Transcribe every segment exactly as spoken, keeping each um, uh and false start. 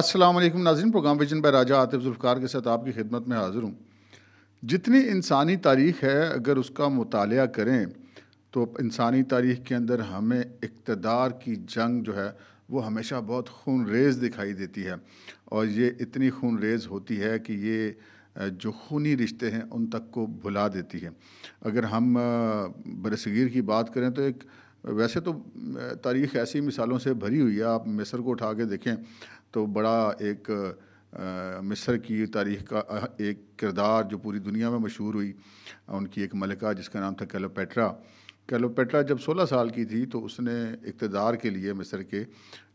अस्सलाम वालेकुम नाज़रीन, programme vision by Raja Atif Zulfiqar के साथ आपकी खिदमत में हाज़िर हूँ। जितनी इंसानी तारीख़ है अगर उसका मुतालिया करें तो इंसानी तारीख़ के अंदर हमें इक़्तिदार की जंग जो है वो हमेशा बहुत खून रेज़ दिखाई देती है और ये इतनी खून रेज़ होती है कि ये जो खूनी रिश्ते हैं उन तक को भुला देती है। अगर हम बरसगीर की बात करें तो एक वैसे तो तारीख़ ऐसी मिसालों से भरी हुई है, आप मिस्र को उठा के देखें तो बड़ा एक मिस्र की तारीख़ का एक किरदार जो पूरी दुनिया में मशहूर हुई, उनकी एक मलिका जिसका नाम था क्लियोपेट्रा। क्लियोपेट्रा जब सोलह साल की थी तो उसने इक़्तिदार के लिए मिस्र के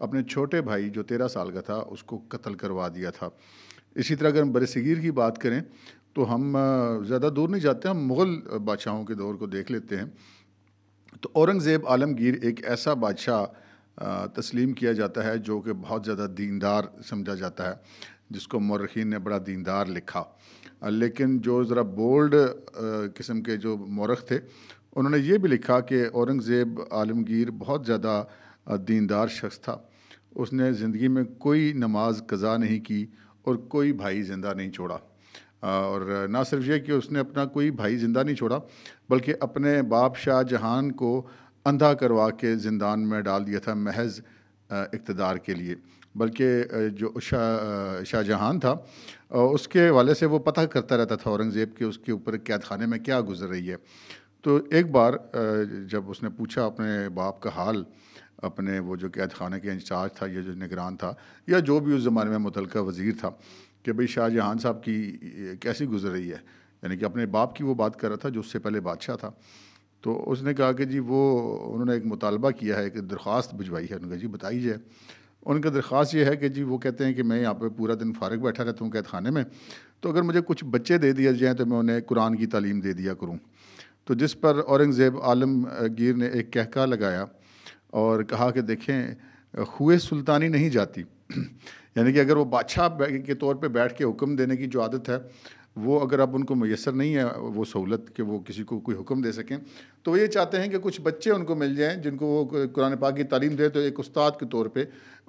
अपने छोटे भाई जो तेरह साल का था उसको कत्ल करवा दिया था। इसी तरह अगर हम बरसीगीर की बात करें तो हम ज़्यादा दूर नहीं जाते, हम मुग़ल बादशाहों के दौर को देख लेते हैं। तो औरंगज़ेब आलमगीर एक ऐसा बादशाह तस्लीम किया जाता है जो कि बहुत ज़्यादा दीनदार समझा जाता है, जिसको मौरखीन ने बड़ा दीनदार लिखा, लेकिन जो ज़रा बोल्ड किस्म के जो मौरख थे उन्होंने ये भी लिखा कि औरंगज़ेब आलमगीर बहुत ज़्यादा दीनदार शख्स था। उसने ज़िंदगी में कोई नमाज कज़ा नहीं की और कोई भाई ज़िंदा नहीं छोड़ा, और ना सिर्फ ये कि उसने अपना कोई भाई ज़िंदा नहीं छोड़ा बल्कि अपने बाप शाह जहान को अंधा करवा के जिंदान में डाल दिया था महज इक़्तिदार के लिए। बल्कि जो शाह शाह जहान था उसके हवाले से वो पता करता रहता था औरंगज़ेब के उसके ऊपर कैद खाने में क्या गुजर रही है। तो एक बार जब उसने पूछा अपने बाप का हाल, अपने वो जो कैद खाने के इंचार्ज था या जो निगरान था या जो भी उस ज़माने में मुतलका वज़ीर था, कि भाई शाह जहान साहब की कैसी गुजर रही है, यानी कि अपने बाप की वो बात कर रहा था जो उससे पहले बादशाह था। तो उसने कहा कि जी वो उन्होंने एक मुतालबा किया है, एक दरख्वास्त भिजवाई है। उनका जी बताई जाए। उनका दरख्वास्त ये है कि जी वो कहते हैं कि मैं यहाँ पे पूरा दिन फारग बैठा रहता हूँ कैद खाने में, तो अगर मुझे कुछ बच्चे दे दिए जाएँ तो मैं उन्हें कुरान की तालीम दे दिया करूँ। तो जिस पर औरंगज़ेब आलमगीर ने एक कहका लगाया और कहा कि देखें हुए सुल्तानी नहीं जाती, यानी कि अगर वो बादशाह के तौर पे बैठ के हुक्म देने की जो आदत है वो अगर अब उनको मैसर नहीं है वो सहूलत कि वो किसी को कोई हुक्म दे सकें, तो ये चाहते हैं कि कुछ बच्चे उनको मिल जाएं जिनको वो कुरान पाक की तालीम दे तो एक उस्ताद के तौर पे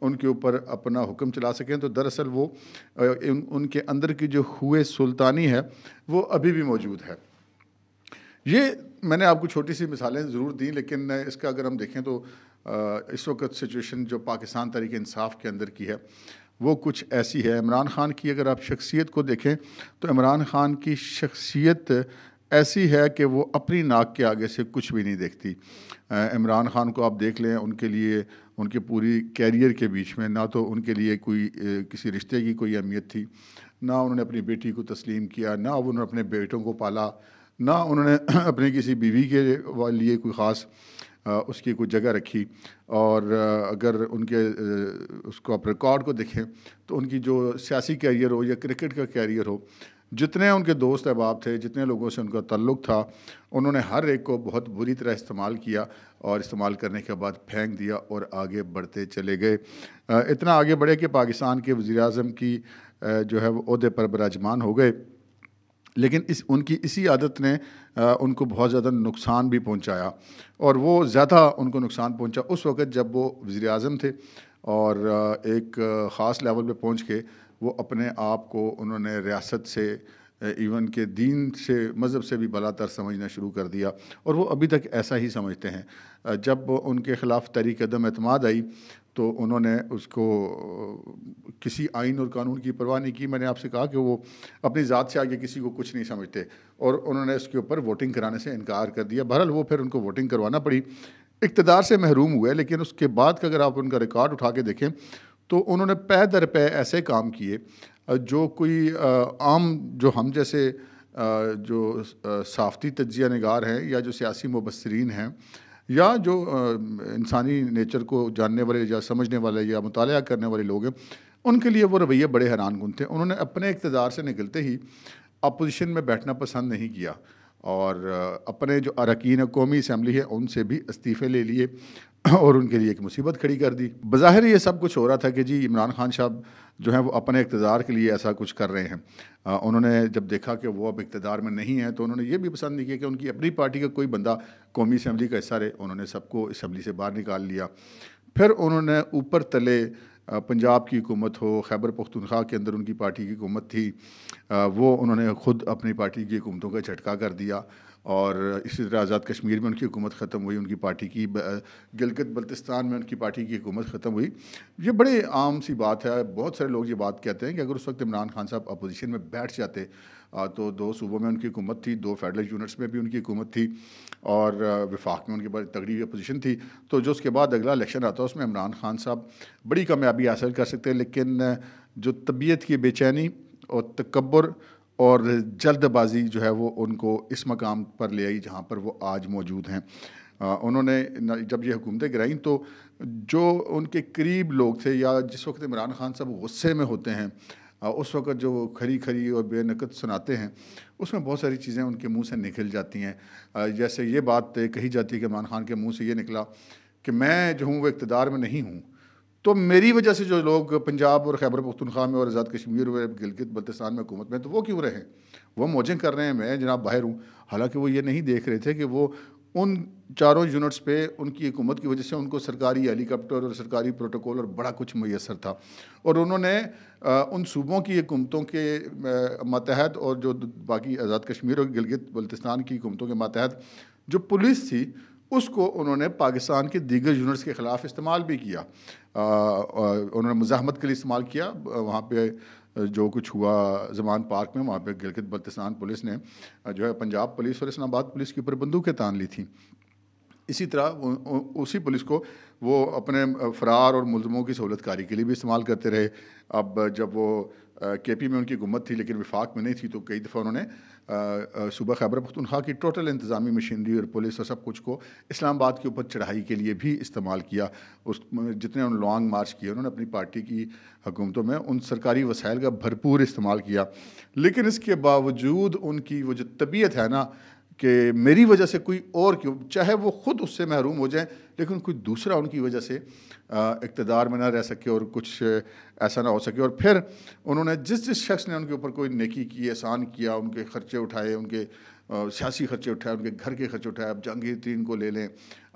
उनके ऊपर अपना हुक्म चला सकें। तो दरअसल वो उन, उनके अंदर की जो हुए सुल्तानी है वो अभी भी मौजूद है। ये मैंने आपको छोटी सी मिसालें ज़रूर दी, लेकिन इसका अगर हम देखें तो इस वक्त सिचुएशन जो पाकिस्तान तहरीक इंसाफ के अंदर की है वो कुछ ऐसी है। इमरान ख़ान की अगर आप शख्सियत को देखें तो इमरान ख़ान की शख्सियत ऐसी है कि वो अपनी नाक के आगे से कुछ भी नहीं देखती। इमरान ख़ान को आप देख लें, उनके लिए उनके पूरी कैरियर के बीच में ना तो उनके लिए कोई किसी रिश्ते की कोई अहमियत थी, ना उन्होंने अपनी बेटी को तस्लीम किया, ना उन्होंने अपने बेटों को पाला, ना उन्होंने अपनी किसी बीवी के लिए कोई ख़ास उसकी कोई जगह रखी। और अगर उनके उसको आप रिकॉर्ड को देखें तो उनकी जो सियासी कैरियर हो या क्रिकेट का कैरियर हो, जितने उनके दोस्त अहबाब थे, जितने लोगों से उनका ताल्लुक़ था, उन्होंने हर एक को बहुत बुरी तरह इस्तेमाल किया और इस्तेमाल करने के बाद फेंक दिया और आगे बढ़ते चले गए। इतना आगे बढ़े कि पाकिस्तान के वज़ीर-ए-आज़म की जो है वो ओहदे पर बिराजमान हो गए, लेकिन इस उनकी इसी आदत ने आ, उनको बहुत ज़्यादा नुकसान भी पहुंचाया। और वो ज़्यादा उनको नुकसान पहुंचा उस वक़्त जब वो वज़ीर आज़म थे और एक ख़ास लेवल पे पहुंच के वो अपने आप को उन्होंने रियासत से इवन के दीन से मज़हब से भी बलातर समझना शुरू कर दिया, और वो अभी तक ऐसा ही समझते हैं। जब उनके ख़िलाफ़ तहरीक अदम एतमाद आई तो उन्होंने उसको किसी आइन और कानून की परवाह नहीं की। मैंने आपसे कहा कि वो अपनी ज़ात से आगे किसी को कुछ नहीं समझते, और उन्होंने इसके ऊपर वोटिंग कराने से इनकार कर दिया। बहरहाल वो फिर उनको वोटिंग करवाना पड़ी, इक़्तिदार से महरूम हुए। लेकिन उसके बाद का अगर आप उनका रिकॉर्ड उठा के देखें तो उन्होंने पै दर पै ऐसे काम किए जो कोई आम जो हम जैसे जो साफ़ती तज्ज़िया निगार हैं या जो सियासी मुबस्सिरीन हैं या जो इंसानी नेचर को जानने वाले या समझने वाले या मुतालिया करने वाले लोग हैं उनके लिए वो रवैये बड़े हैरानकुन थे। उन्होंने अपने इक़्तिदार से निकलते ही अपोजिशन में बैठना पसंद नहीं किया और अपने जो अरकान कौमी असम्बली है उनसे भी इस्तीफ़े ले लिए और उनके लिए एक मुसीबत खड़ी कर दी। बज़ाहिर ये सब कुछ हो रहा था कि जी इमरान ख़ान साहब जो हैं वो अपने इक़्तिदार के लिए ऐसा कुछ कर रहे हैं। आ, उन्होंने जब देखा कि वो अब इक़्तिदार में नहीं है तो उन्होंने ये भी पसंद नहीं किया कि उनकी अपनी पार्टी का कोई बंदा कौमी असम्बली का हिस्सा रहे। उन्होंने सबको असम्बली से बाहर निकाल लिया। फिर उन्होंने ऊपर तले पंजाब की हुकूमत हो, खैबर पख्तूनख्वा के अंदर उनकी पार्टी की हुकूमत थी, वो उन्होंने ख़ुद अपनी पार्टी की हुकूमतों का झटका कर दिया। और इसी तरह आज़ाद कश्मीर में उनकी हुकूमत ख़त्म हुई, उनकी पार्टी की, गिलगित बल्तिस्तान में उनकी पार्टी की हुकूमत ख़त्म हुई। ये बड़े आम सी बात है, बहुत सारे लोग ये बात कहते हैं कि अगर उस वक्त इमरान खान साहब अपोजिशन में बैठ जाते तो दो सूबों में उनकी हुकूमत थी, दो फेडरल यूनिट्स में भी उनकी हुकूमत थी और वफाक में उनकी बड़ी तगड़ी अपोजिशन थी, तो जो उसके बाद अगला इलेक्शन आता उसमें इमरान खान साहब बड़ी कामयाबी हासिल कर सकते हैं। लेकिन जो तबीयत की बेचैनी और तकब्बुर और जल्दबाजी जो है वो उनको इस मकाम पर ले आई जहाँ पर वो आज मौजूद हैं। आ, उन्होंने जब ये हुकूमतें गिराईं तो जो उनके करीब लोग थे या जिस वक्त इमरान खान साहब गुस्से में होते हैं आ, उस वक्त जो खरी खरी और बेनकत सुनाते हैं उसमें बहुत सारी चीज़ें उनके मुंह से निकल जाती हैं। आ, जैसे ये बात कही जाती है कि इमरान खान के मुंह से ये निकला कि मैं जो हूँ वो इक़्तिदार में नहीं हूँ, तो मेरी वजह से जो लोग पंजाब और खैबर पख्तूनख्वा में और आज़ाद कश्मीर और गिलगित बल्तिस्तान में हुकूमत में, तो वो क्यों रहे, वो मौजें कर रहे हैं, मैं जनाब बाहर हूँ। हालांकि वो ये नहीं देख रहे थे कि वो उन चारों यूनिट्स पे उनकी हुकूमत की वजह से उनको सरकारी हेलीकॉप्टर और सरकारी प्रोटोकॉल और बड़ा कुछ मैसर था, और उन्होंने उन सूबों की हुकूमतों के मातहत और जो बाकी आज़ाद कश्मीर और गिलगित बल्तिस्तान की हुकूमतों के मातहत जो पुलिस थी उसको उन्होंने पाकिस्तान के दीगर यूनिट्स के ख़िलाफ़ इस्तेमाल भी किया। आ, उन्होंने मुज़ाहमत के लिए इस्तेमाल किया। वहाँ पे जो कुछ हुआ ज़मान पार्क में, वहाँ पे गिलगित बल्तिस्तान पुलिस ने जो है पंजाब पुलिस और इस्लामाबाद पुलिस के ऊपर बंदूकें तान ली थी। इसी तरह उसी पुलिस को वो अपने फ़रार और मुलज़मों की सहूलत कारी के लिए भी इस्तेमाल करते रहे। अब जब वो के पी में उनकी हुकूमत थी लेकिन वफाक में नहीं थी, तो कई दफ़ा उन्होंने सूबा खैबर पख्तूनख्वा की टोटल इंतज़ामी मशीनरी और पुलिस और सब कुछ को इस्लामाबाद के ऊपर चढ़ाई के लिए भी इस्तेमाल किया। उस जितने उन लॉन्ग मार्च किए उन्होंने अपनी पार्टी की हुकूमतों में उन सरकारी वसाइल का भरपूर इस्तेमाल किया। लेकिन इसके बावजूद उनकी वो जो तबीयत है ना कि मेरी वजह से कोई और क्यों, चाहे वो ख़ुद उससे महरूम हो जाए लेकिन कोई दूसरा उनकी वजह से इक़्तिदार में ना रह सके और कुछ ऐसा ना हो सके। और फिर उन्होंने जिस जिस शख्स ने उनके ऊपर कोई नेकी की, एहसान किया, उनके ख़र्चे उठाए, उनके सियासी ख़र्चे उठाए, उनके घर के ख़र्चे उठाए, आप जहांगीर तरीन को ले लें,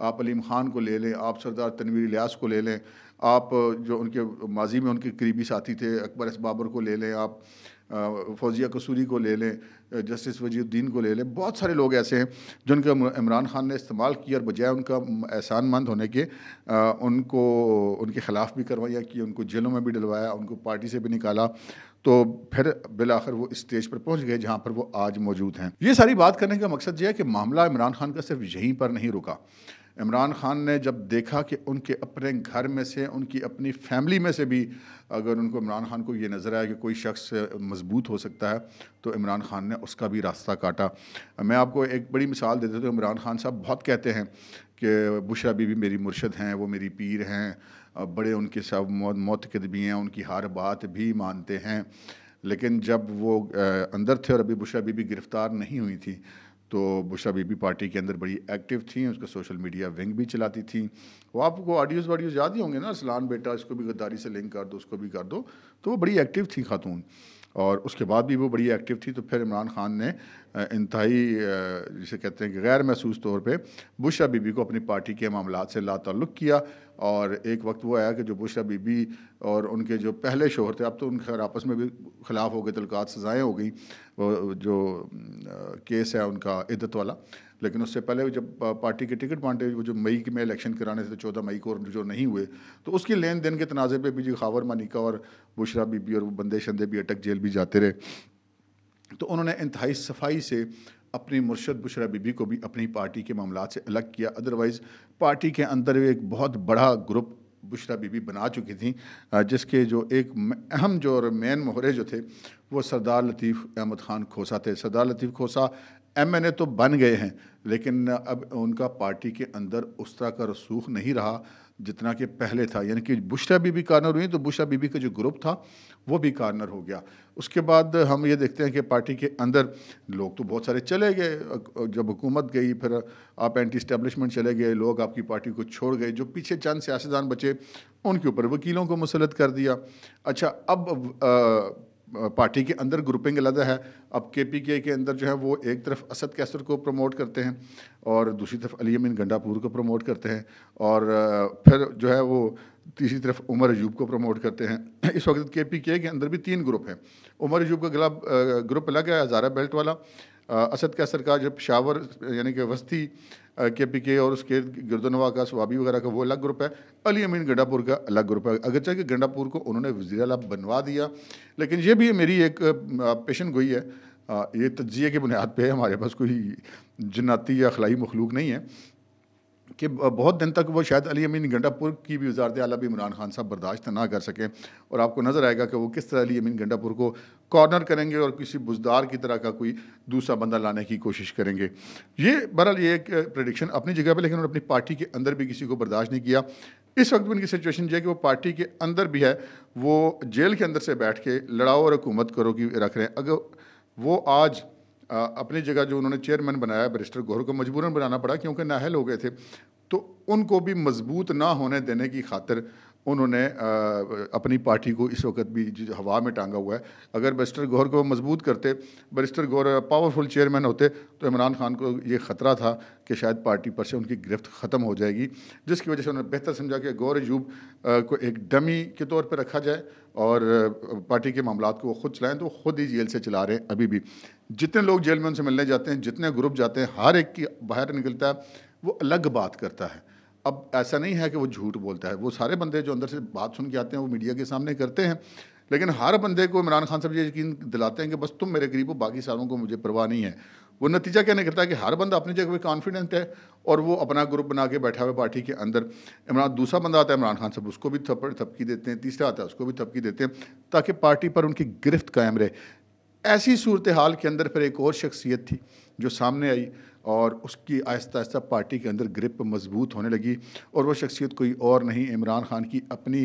आप अलीम ख़ान को ले लें, आप सरदार तनवीर इलियास को ले लें, आप जो उनके माजी में उनके करीबी साथी थे अकबर एस बाबर को ले लें, आप फौजिया कसूरी को ले लें, जस्टिस वजीहुद्दीन को ले लें, बहुत सारे लोग ऐसे हैं जिनका इमरान खान ने इस्तेमाल किया और बजाय उनका एहसानमंद होने के उनको उनके ख़िलाफ़ भी करवाया कि उनको जेलों में भी डलवाया, उनको पार्टी से भी निकाला। तो फिर बिलाखिर वो स्टेज पर पहुंच गए जहां पर वो आज मौजूद हैं। ये सारी बात करने का मकसद ये है कि मामला इमरान खान का सिर्फ यहीं पर नहीं रुका। इमरान खान ने जब देखा कि उनके अपने घर में से, उनकी अपनी फैमिली में से भी अगर उनको इमरान खान को ये नज़र आया कि कोई शख्स मजबूत हो सकता है, तो इमरान खान ने उसका भी रास्ता काटा। मैं आपको एक बड़ी मिसाल देता हूँ। इमरान खान साहब बहुत कहते हैं कि बुशरा बीबी मेरी मुर्शद हैं, वो मेरी पीर हैं, बड़े उनके सब मोतकद भी हैं, उनकी हर बात भी मानते हैं। लेकिन जब वो अंदर थे और अभी बुशरा बीबी गिरफ़्तार नहीं हुई थी, तो बुशरा बीबी पार्टी के अंदर बड़ी एक्टिव थी, उसका सोशल मीडिया विंग भी चलाती थी। वो आपको ऑडियोज़ वाडियोज़ याद ही होंगे ना, असलान बेटा इसको भी गद्दारी से लिंक कर दो, उसको भी कर दो, तो वो बड़ी एक्टिव थी खातून। और उसके बाद भी वो बड़ी एक्टिव थी। तो फिर इमरान खान ने इंतहाई जिसे कहते हैं कि गैर महसूस तौर पे बुशरा बीबी को अपनी पार्टी के मामला से लाताल्लुक़ किया। और एक वक्त वो आया कि जो बुशरा बीबी और उनके जो पहले शोहर थे, अब तो उनके आपस में भी खिलाफ हो गए, तलकात सज़ाएँ हो गई, वो जो केस है उनका इद्दत वाला। लेकिन उससे पहले जब पार्टी के टिकट बांटे, वो जो मई में इलेक्शन कराने थे तो चौदह मई को जो नहीं हुए, तो उसके लेन देन के तनाज़े पे भी जो खावर मानिका और बुशरा बीबी और बंदे शंदे भी अटक जेल भी जाते रहे। तो उन्होंने इंतहाई सफाई से अपनी मुर्शद बुशरा बीबी को भी अपनी पार्टी के मामला से अलग किया। अदरवाइज़ पार्टी के अंदर एक बहुत बड़ा ग्रुप बुशरा बीबी बना चुकी थी, जिसके जो एक अहम जो और मेन मोहरे जो थे वो सरदार लतीफ़ अहमद खान खोसा थे। Sardar Latif Khosa M N A तो बन गए हैं, लेकिन अब उनका पार्टी के अंदर उस तरह का रसूख नहीं रहा जितना कि पहले था। यानी कि बुशरा बीबी कार्नर हुई तो बुशरा बीबी का जो ग्रुप था वो भी कार्नर हो गया। उसके बाद हम ये देखते हैं कि पार्टी के अंदर लोग तो बहुत सारे चले गए, जब हुकूमत गई फिर आप एंटी इस्टेब्लिशमेंट चले गए, लोग आपकी पार्टी को छोड़ गए, जो पीछे चंद सियासतदान बचे उनके ऊपर वकीलों को मुसलत कर दिया। अच्छा, अब आ, पार्टी के अंदर ग्रुपिंग अलहदा है। अब के पी के के अंदर जो है वो एक तरफ असद कैसर को प्रमोट करते हैं और दूसरी तरफ अली अमीन गंडापुर को प्रमोट करते हैं, और फिर जो है वो तीसरी तरफ उमर अयूब को प्रमोट करते हैं। इस वक्त के पी के के अंदर भी तीन ग्रुप हैं। उमर अयूब का गला ग्रुप अलग है, हज़ारा बेल्ट वाला। असद कैसर का जब शावर यानी कि वस्ती के पी के और उसके गिरदनवा का स्वाबी वगैरह का वो अलग ग्रुप है। अली अमीन गंडापुर का अलग ग्रुप है। अगरचे कि गंडापुर को उन्होंने वज़ीर आला बनवा दिया, लेकिन ये भी मेरी एक पेशन गोई है, ये तज्जिए की बुनियाद पर है, हमारे पास कोई जन्नाती या अखलाई मखलूक नहीं है कि बहुत दिन तक वो शायद अली अमीन गंडापुर की भी वजारत आला भी इमरान खान साहब बर्दाश्त ना कर सकें। और आपको नज़र आएगा कि वो किस तरह अली अमीन गंडापुर को कॉर्नर करेंगे और किसी बुजदार की तरह का कोई दूसरा बंदा लाने की कोशिश करेंगे। ये बहरहाल ये एक प्रेडिक्शन अपनी जगह पर, लेकिन उन्होंने अपनी पार्टी के अंदर भी किसी को बर्दाश्त नहीं किया। इस वक्त भी उनकी सिचुएशन यह है कि वो पार्टी के अंदर भी है, वो जेल के अंदर से बैठ के लड़ाओ और हुकूमत करो की रख रहे हैं। अगर वो आज अपनी जगह जो उन्होंने चेयरमैन बनाया बैरिस्टर गौहर को मजबूरन बनाना पड़ा क्योंकि नाहल हो गए थे, तो उनको भी मजबूत ना होने देने की खातिर उन्होंने अपनी पार्टी को इस वक्त भी हवा में टांगा हुआ है। अगर बैरिस्टर गौहर को मजबूत करते, बैरिस्टर गौहर पावरफुल चेयरमैन होते, तो इमरान खान को ये ख़तरा था कि शायद पार्टी पर से उनकी गिरफ्त ख़त्म हो जाएगी, जिसकी वजह से उन्होंने बेहतर समझा कि गौहर अयूब को एक डमी के तौर पर रखा जाए और पार्टी के मामलात को वो खुद चलाएँ। तो खुद ही जेल से चला रहे हैं। अभी भी जितने लोग जेल में उनसे मिलने जाते हैं, जितने ग्रुप जाते हैं, हर एक की बाहर निकलता है वो अलग बात करता है। अब ऐसा नहीं है कि वो झूठ बोलता है, वो सारे बंदे जो अंदर से बात सुन के आते हैं वो मीडिया के सामने करते हैं, लेकिन हर बंदे को इमरान खान साहब ये यकीन दिलाते हैं कि बस तुम मेरे करीब हो, बाकी सारों को मुझे परवाह नहीं है। वो नतीजा क्या निकलता है कि हर बंदा अपनी जगह पर कॉन्फिडेंट है और वो अपना ग्रुप बना के बैठा हुआ है पार्टी के अंदर। इमरान दूसरा बंदा आता है, इमरान खान साहब उसको भी थप्पड़ थपकी देते हैं, तीसरा आता है उसको भी थपकी देते हैं, ताकि पार्टी पर उनकी गिरफ्त कायम रहे। ऐसी सूरत हाल के अंदर फिर एक और शख्सियत थी जो सामने आई और उसकी आहिस्ता आहिस्ता पार्टी के अंदर ग्रिप मजबूत होने लगी, और वह शख्सियत कोई और नहीं इमरान खान की अपनी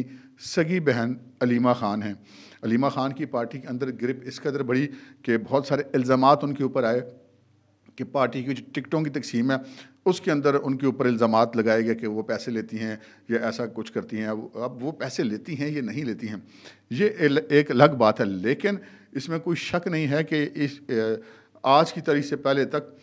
सगी बहन अलीमा ख़ान हैं। अलीमा ख़ान की पार्टी के अंदर ग्रिप इस कदर बढ़ी कि बहुत सारे इल्ज़ामात उनके ऊपर आए कि पार्टी की जो टिकटों की तकसीम है उसके अंदर उनके ऊपर इल्ज़ामात लगाए गए कि वो पैसे लेती हैं या ऐसा कुछ करती हैं। अब वो पैसे लेती हैं या नहीं लेती हैं ये एक अलग बात है, लेकिन इसमें कोई शक नहीं है कि इस आज की तारीख से पहले तक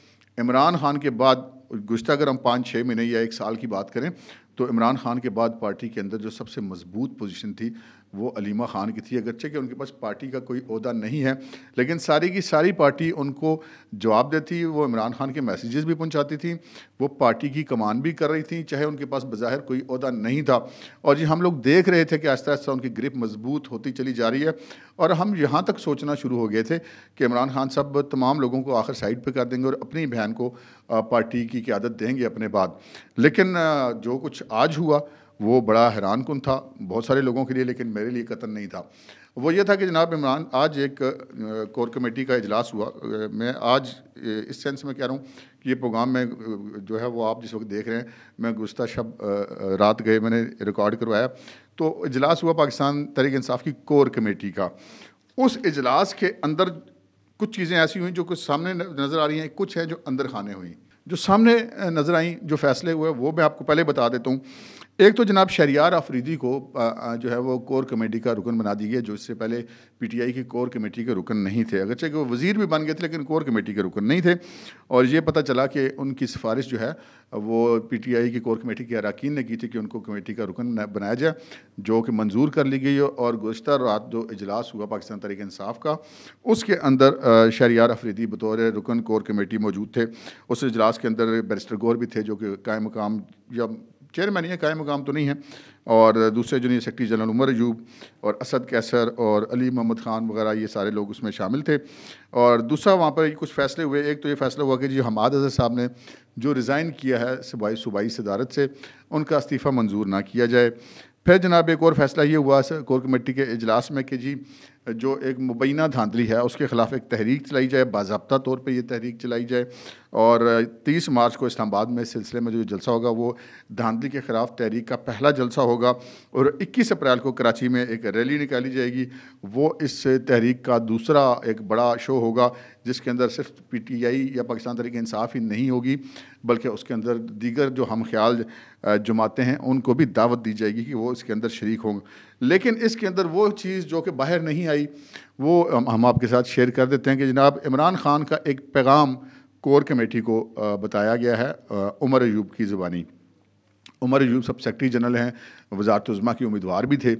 इमरान खान के बाद गुज़श्ता अगर हम पाँच छः महीने या एक साल की बात करें तो इमरान खान के बाद पार्टी के अंदर जो सबसे मजबूत पोजीशन थी वो अलीमा ख़ान की थी। अगरचे कि उनके पास पार्टी का कोई ओहदा नहीं है, लेकिन सारी की सारी पार्टी उनको जवाब देती, वो इमरान खान के मैसेजेस भी पहुंचाती थी, वो पार्टी की कमान भी कर रही थी, चाहे उनके पास बज़ाहिर कोई ओहदा नहीं था। और ये हम लोग देख रहे थे कि आहिस्ता आहिस्ता उनकी ग्रिप मजबूत होती चली जा रही है, और हम यहाँ तक सोचना शुरू हो गए थे कि इमरान खान साहब तमाम लोगों को आखिर साइड पर कर देंगे और अपनी बहन को पार्टी की क़ियादत देंगे अपने बाद। लेकिन जो कुछ आज हुआ वो बड़ा हैरान कुन था बहुत सारे लोगों के लिए, लेकिन मेरे लिए कतन नहीं था। वो ये था कि जनाब इमरान, आज एक कोर कमेटी का इजलास हुआ। मैं आज इस सेंस में कह रहा हूँ कि ये प्रोग्राम में जो है वो आप जिस वक्त देख रहे हैं, मैं गुज़श्ता शब रात गए मैंने रिकॉर्ड करवाया, तो इजलास हुआ पाकिस्तान तहरीक इंसाफ की कोर कमेटी का। उस इजलास के अंदर कुछ चीज़ें ऐसी हुई जो कुछ सामने नज़र आ रही हैं, कुछ हैं जो अंदर खाने हुई। जो सामने नज़र आई, जो फैसले हुए, वो मैं आपको पहले बता देता हूँ। एक तो जनाब शरियार अफरीदी को जो है वो कोर कमेटी का रुकन बना दी गई, जो इससे पहले पीटीआई की कोर कमेटी के रुकन नहीं थे। अगरचे कि वो वज़ीर भी बन गए थे लेकिन कोर कमेटी के रुकन नहीं थे। और ये पता चला कि उनकी सिफारिश जो है वो पीटीआई की कोर कमेटी के अरकान ने की थी कि उनको कमेटी का रुकन बनाया जाए, जो कि मंजूर कर ली गई। और गुज़श्ता रात जो इजलास हुआ पाकिस्तान तहरीक इंसाफ का, उसके अंदर शरियार अफरीदी बतौर रुकन कोर कमेटी मौजूद थे। उस इजलास के अंदर बैरिस्टर गौहर भी थे जो कि कायम मकाम या चेयरमैन या कायम मकाम तो नहीं है, और दूसरे junior secretary general Umar Ayub और असद कैसर और अली मोहम्मद ख़ान वगैरह ये सारे लोग उसमें शामिल थे। और दूसरा वहाँ पर कुछ फ़ैसले हुए। एक तो ये फ़ैसला हुआ कि जी हमाद अजहर साहब ने जो रिज़ाइन किया है सूबाई सूबाई सदारत से, उनका इस्तीफ़ा मंजूर ना किया जाए। फिर जनाब एक और फ़ैसला ये हुआ कोर कमेटी के इजलास में कि जी जो एक मुबैना धांधली है उसके ख़िलाफ़ एक तहरीक चलाई जाए, बाज़ाब्ता तौर पे ये तहरीक चलाई जाए, और तीस मार्च को इस्लामाबाद में सिलसिले में जो जलसा होगा वो धांधली के ख़िलाफ़ तहरीक का पहला जलसा होगा, और इक्कीस अप्रैल को कराची में एक रैली निकाली जाएगी। वो इस तहरीक का दूसरा एक बड़ा शो होगा जिसके अंदर सिर्फ पी टी आई या पाकिस्तान तहरीक इंसाफ ही नहीं होगी, बल्कि उसके अंदर दीगर जो हम ख्याल जमाते हैं उनको भी दावत दी जाएगी कि वो इसके अंदर शरीक होंगे। लेकिन इसके अंदर वो चीज़ जो कि बाहर नहीं आई वो हम आपके साथ शेयर कर देते हैं कि जनाब इमरान खान का एक पैगाम कोर कमेटी को बताया गया है उमर अयूब की ज़ुबानी। उमर अयूब सब सेक्रटरी जनरल हैं, वजारत उज़्मा की उम्मीदवार भी थे।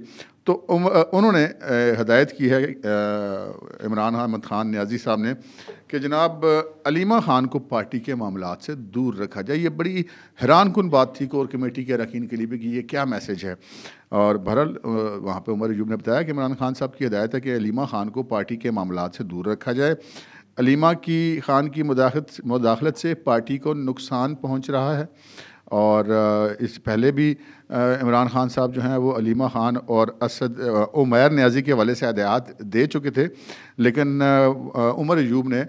तो उन्होंने हदायत की है इमरान अहमद ख़ान नियाज़ी साहब ने कि जनाब अलीमा ख़ान को पार्टी के मामलात से दूर रखा जाए। ये बड़ी हैरान कुन बात थी कोर कमेटी के अरकान के लिए भी कि ये क्या मैसेज है। और बहरहाल वहाँ पे उमर अयूब ने बताया कि इमरान ख़ान साहब की हदायत है कि अलीमा ख़ान को पार्टी के मामलात से दूर रखा जाए। अलीमा की ख़ान की मुदाखलत से पार्टी को नुकसान पहुँच रहा है और इस पहले भी इमरान ख़ान साहब जो हैं वो अलीमा ख़ान और असद उमर नियाज़ी के हवाले से हदायत दे चुके थे, लेकिन उमर अयूब ने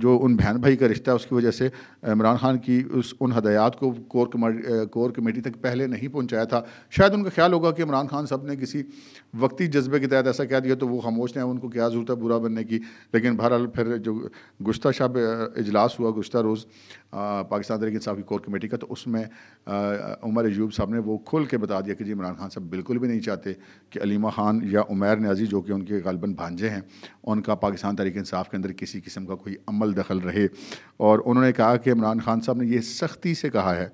जो उन बहन भाई का रिश्ता उसकी वजह से इमरान ख़ान की उस उन हदायत को कोर कमेटी कोर कमेटी तक पहले नहीं पहुंचाया था। शायद उनका ख्याल होगा कि इमरान ख़ान साहब ने किसी वक्ती जज्बे के तहत ऐसा कह दिया तो वो खामोश नहीं, उनको क्या ज़रूरत है बुरा बनने की। लेकिन बहरहाल फिर जो गुज़श्ता शाब इजलास हुआ गुज़श्ता रोज़ पाकिस्तान तहरीक इंसाफ की कोर कमेटी का, तो उसमें उमर अयूब साहब ने वो खुल के बता दिया कि जी इमरान ख़ान साहब बिल्कुल भी नहीं चाहते कि अलीमा ख़ान या उमर नियाज़ी जो कि उनके ग़ालिबन भांजे हैं उनका पाकिस्तान तहरीक इंसाफ के अंदर किसी किस्म का कोई अमल दखल रहे। और उन्होंने कहा कि इमरान ख़ान साहब ने ये सख्ती से कहा है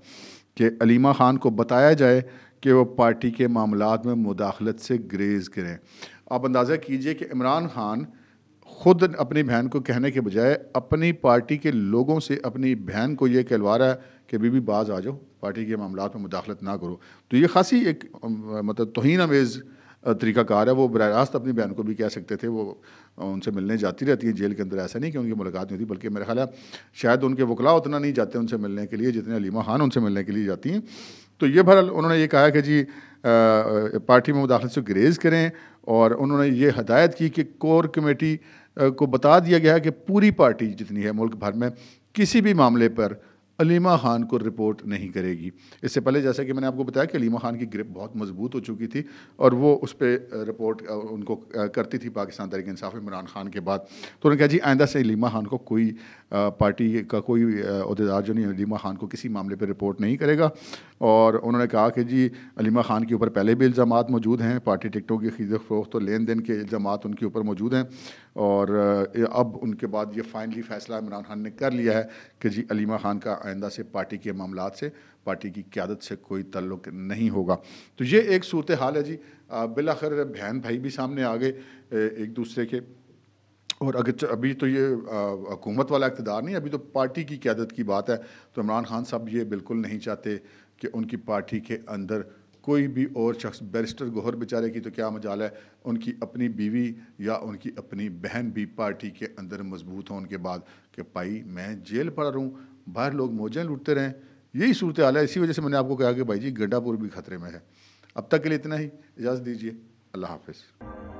कि अलीमा ख़ान को बताया जाए कि वो पार्टी के मामलात में मुदाखलत से ग्रेज़ करें। आप अंदाज़ा कीजिए कि इमरान ख़ान ख़ुद अपनी बहन को कहने के बजाय अपनी पार्टी के लोगों से अपनी बहन को ये कहलवा रहा है कि बीबी बाज आ जाओ, पार्टी के मामलात में मुदाखलत ना करो। तो ये खासी एक मतलब तौहीन अमेज़ तरीक़ाकार है। वो बराह रास्त अपनी बहन को भी कह सकते थे, वो उनसे मिलने जाती रहती है जेल के अंदर, ऐसा नहीं कि उनकी मुलाकात नहीं होती, बल्कि मेरा ख्याल है शायद उनके वकला उतना नहीं जाते उनसे मिलने के लिए जितने अलीमा ख़ान उनसे मिलने के लिए जाती हैं। तो ये बहरहाल उन्होंने ये कहा कि जी आ, पार्टी में मुदाखलत से ग्रेज़ करें। और उन्होंने ये हदायत की कि कोर कमेटी को बता दिया गया है कि पूरी पार्टी जितनी है मुल्क भर में किसी भी मामले पर अलीमा ख़ान को रिपोर्ट नहीं करेगी। इससे पहले जैसा कि मैंने आपको बताया कि अलीमा ख़ान की ग्रिप बहुत मजबूत हो चुकी थी और वो उस पर रिपोर्ट उनको करती थी पाकिस्तान तहरीक इंसाफ इमरान ख़ान के बाद। तो उन्होंने कहा जी आइंदा से अलीमा ख़ान को कोई पार्टी का कोई अहदेदार जो नहीं अलीमा ख़ान को किसी मामले पर रिपोर्ट नहीं करेगा। और उन्होंने कहा कि जी अलीमा ख़ान के ऊपर पहले भी इल्ज़ाम मौजूद हैं, पार्टी टिकटों की खरीद फरोख्त और लेन देन के इल्ज़ाम उनके ऊपर मौजूद हैं और अब उनके बाद ये फाइनली फ़ैसला इमरान ख़ान ने कर लिया है कि जी अलीमा ख़ान का आइंदा से पार्टी के मामलात से पार्टी की क़यादत से कोई तल्लुक़ नहीं होगा। तो ये एक सूरत हाल है जी। बिलाखिर बहन भाई भी सामने आ गए एक दूसरे के, और अगर अभी तो ये हुकूमत वाला इक़्तिदार नहीं, अभी तो पार्टी की क़यादत की बात है। तो इमरान ख़ान साहब ये बिल्कुल नहीं चाहते कि उनकी पार्टी के अंदर कोई भी और शख्स, बैरिस्टर गोहर बेचारे की तो क्या मजाल है, उनकी अपनी बीवी या उनकी अपनी बहन भी पार्टी के अंदर मजबूत हों उनके बाद कि भाई मैं जेल पड़ा रहूँ, बाहर लोग मौजें लूटते रहें। यही सूरत हाल है। इसी वजह से मैंने आपको कहा कि भाई जी गंडापुर भी खतरे में है। अब तक के लिए इतना ही, इजाज़त दीजिए, अल्लाह हाफिज़।